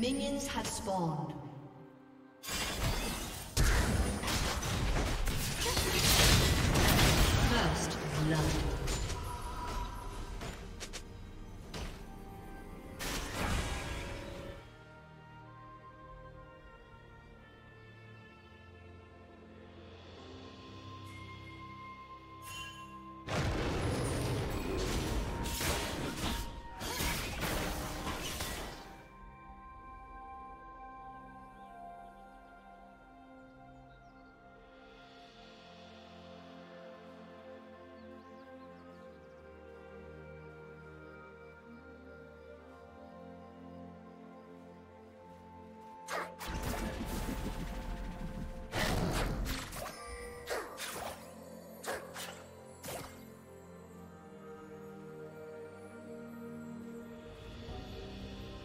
Minions have spawned. First blood.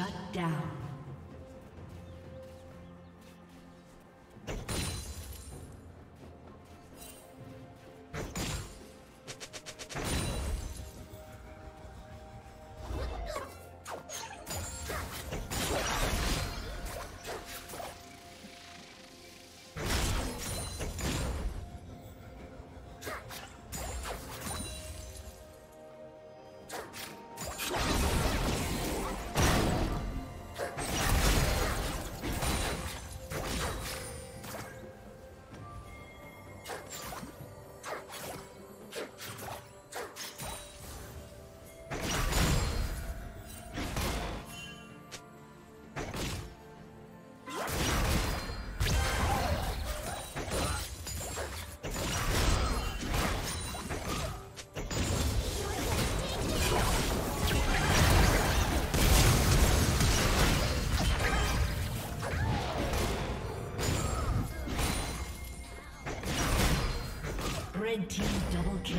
Shut down. Red team double kill.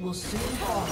Will soon fall.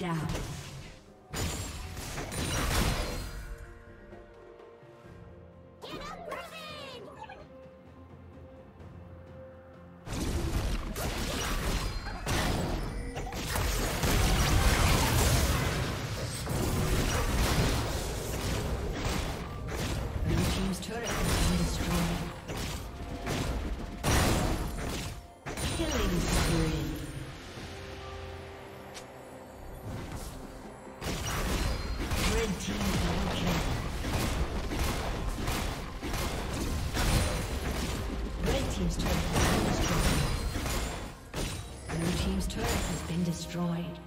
Down. Get up, Raven! team's turret has been destroyed.